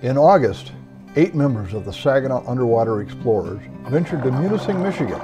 In August, 8 members of the Saginaw Underwater Explorers ventured to Munising, Michigan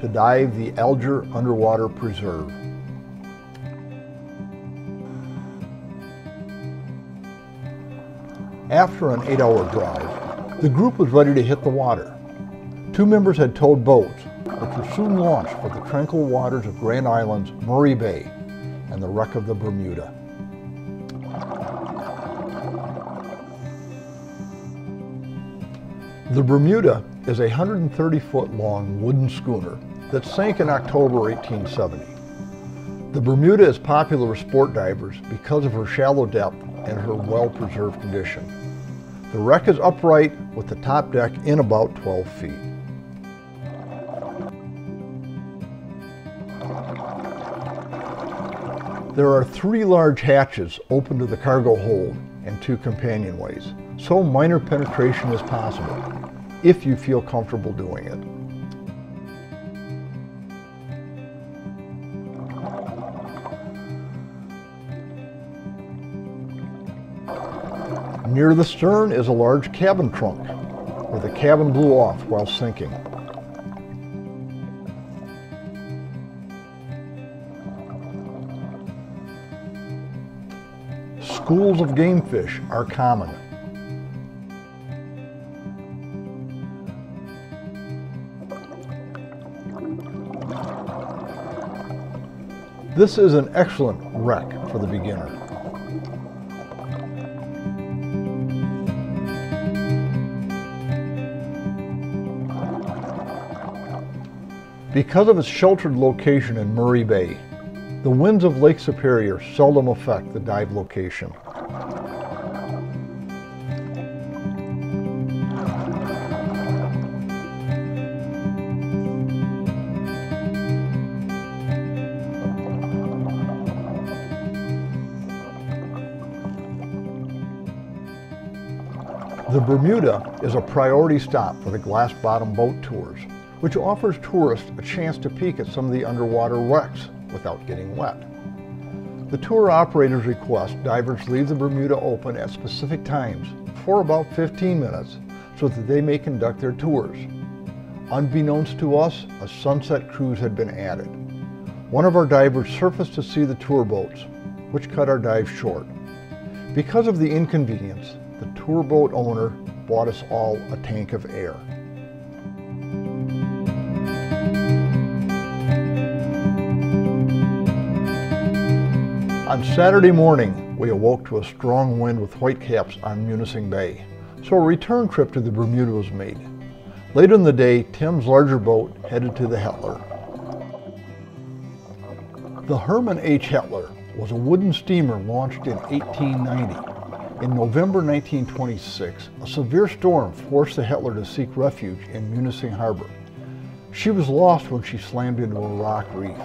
to dive the Alger Underwater Preserve. After an 8-hour drive, the group was ready to hit the water. 2 members had towed boats, which were soon launched for the tranquil waters of Grand Island's Murray Bay and the wreck of the Bermuda. The Bermuda is a 130-foot-long wooden schooner that sank in October 1870. The Bermuda is popular with sport divers because of her shallow depth and her well-preserved condition. The wreck is upright with the top deck in about 12 feet. There are 3 large hatches open to the cargo hold and 2 companionways, so minor penetration is possible if you feel comfortable doing it. Near the stern is a large cabin trunk, where the cabin blew off while sinking. Schools of game fish are common. This is an excellent wreck for the beginner. Because of its sheltered location in Murray Bay, the winds of Lake Superior seldom affect the dive location. The Bermuda is a priority stop for the glass-bottom boat tours, which offers tourists a chance to peek at some of the underwater wrecks without getting wet. The tour operators request divers leave the Bermuda open at specific times for about 15 minutes so that they may conduct their tours. Unbeknownst to us, a sunset cruise had been added. One of our divers surfaced to see the tour boats, which cut our dive short. Because of the inconvenience, the tour boat owner bought us all a tank of air. On Saturday morning, we awoke to a strong wind with whitecaps on Munising Bay, so a return trip to the Bermuda was made. Later in the day, Tim's larger boat headed to the Hettler. The Herman H. Hettler was a wooden steamer launched in 1890. In November 1926, a severe storm forced the Hettler to seek refuge in Munising Harbor. She was lost when she slammed into a rock reef.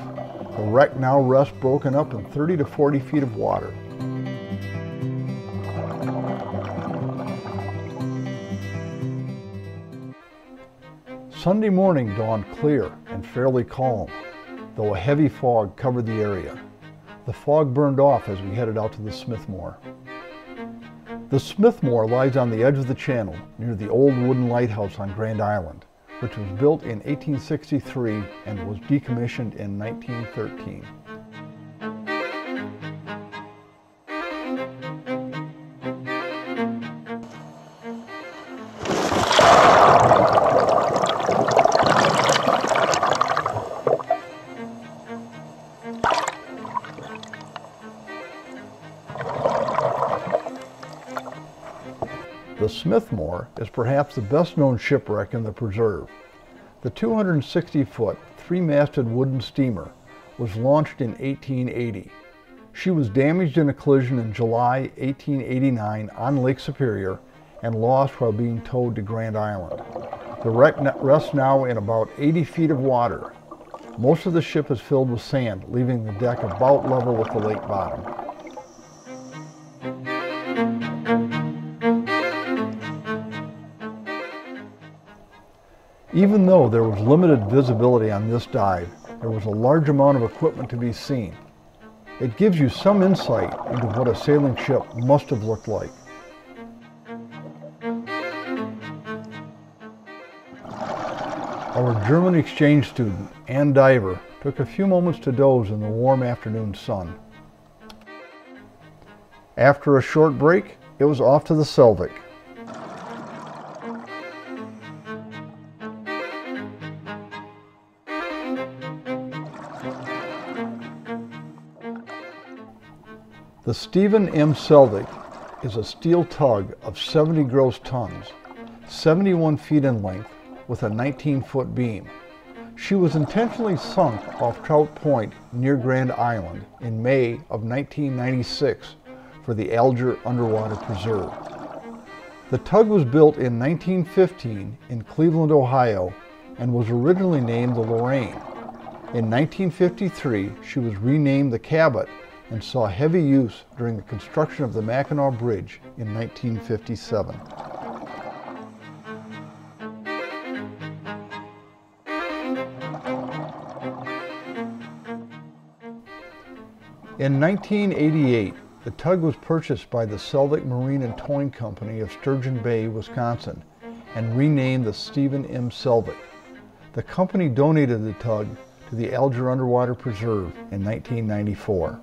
The wreck now rests broken up in 30 to 40 feet of water. Sunday morning dawned clear and fairly calm, though a heavy fog covered the area. The fog burned off as we headed out to the Smith Moore. The Smith Moore lies on the edge of the channel near the old wooden lighthouse on Grand Island, which was built in 1863 and was decommissioned in 1913. The Smith Moore is perhaps the best-known shipwreck in the preserve. The 260-foot, 3-masted wooden steamer was launched in 1880. She was damaged in a collision in July 1889 on Lake Superior and lost while being towed to Grand Island. The wreck rests now in about 80 feet of water. Most of the ship is filled with sand, leaving the deck about level with the lake bottom. Even though there was limited visibility on this dive, there was a large amount of equipment to be seen. It gives you some insight into what a sailing ship must have looked like. Our German exchange student and diver took a few moments to doze in the warm afternoon sun. After a short break, it was off to the Selvick. The Stephen M. Selvick is a steel tug of 70 gross tons, 71 feet in length, with a 19-foot beam. She was intentionally sunk off Trout Point near Grand Island in May of 1996 for the Alger Underwater Preserve. The tug was built in 1915 in Cleveland, Ohio, and was originally named the Lorraine. In 1953, she was renamed the Cabot and saw heavy use during the construction of the Mackinac Bridge in 1957. In 1988, the tug was purchased by the Selvick Marine and Towing Company of Sturgeon Bay, Wisconsin, and renamed the Stephen M. Selvick. The company donated the tug to the Alger Underwater Preserve in 1994.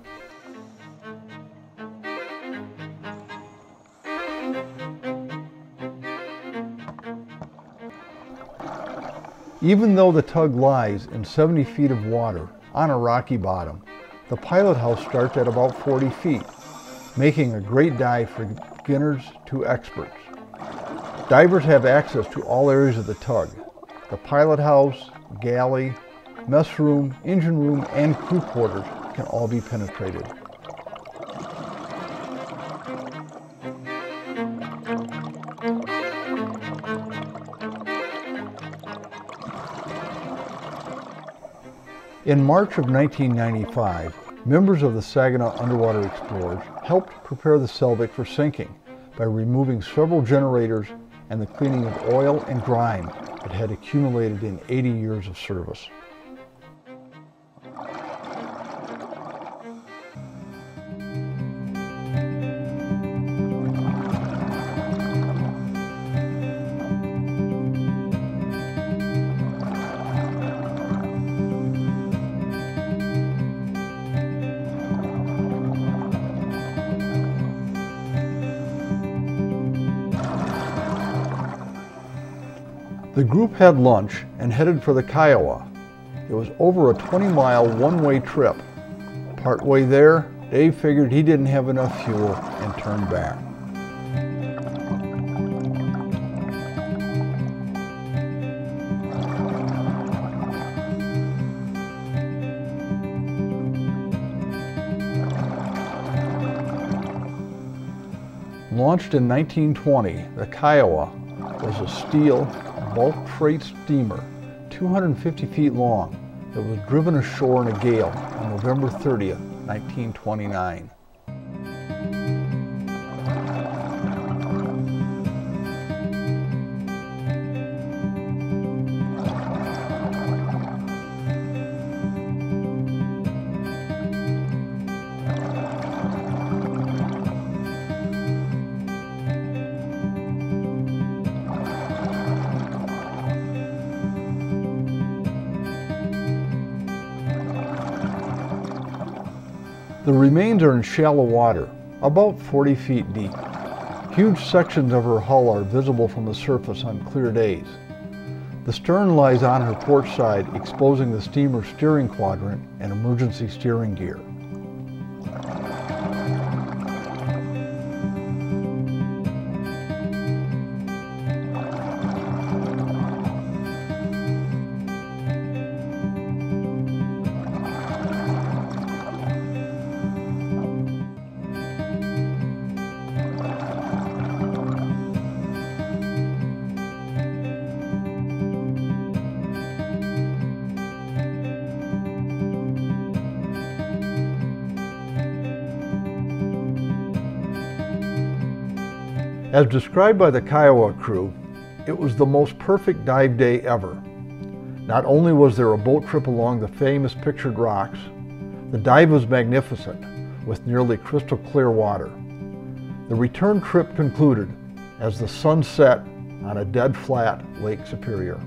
Even though the tug lies in 70 feet of water on a rocky bottom, the pilot house starts at about 40 feet, making a great dive for beginners to experts. Divers have access to all areas of the tug: the pilot house, galley, mess room, engine room, and crew quarters can all be penetrated. In March of 1995, members of the Saginaw Underwater Explorers helped prepare the Selvick for sinking by removing several generators and the cleaning of oil and grime that had accumulated in 80 years of service. The group had lunch and headed for the Kiowa. It was over a 20-mile one-way trip. Partway there, Dave figured he didn't have enough fuel and turned back. Launched in 1920, the Kiowa was a steel bulk freight steamer 250 feet long that was driven ashore in a gale on November 30th, 1929. The remains are in shallow water, about 40 feet deep. Huge sections of her hull are visible from the surface on clear days. The stern lies on her port side, exposing the steamer's steering quadrant and emergency steering gear. As described by the Kiowa crew, it was the most perfect dive day ever. Not only was there a boat trip along the famous pictured rocks, the dive was magnificent, with nearly crystal clear water. The return trip concluded as the sun set on a dead flat Lake Superior.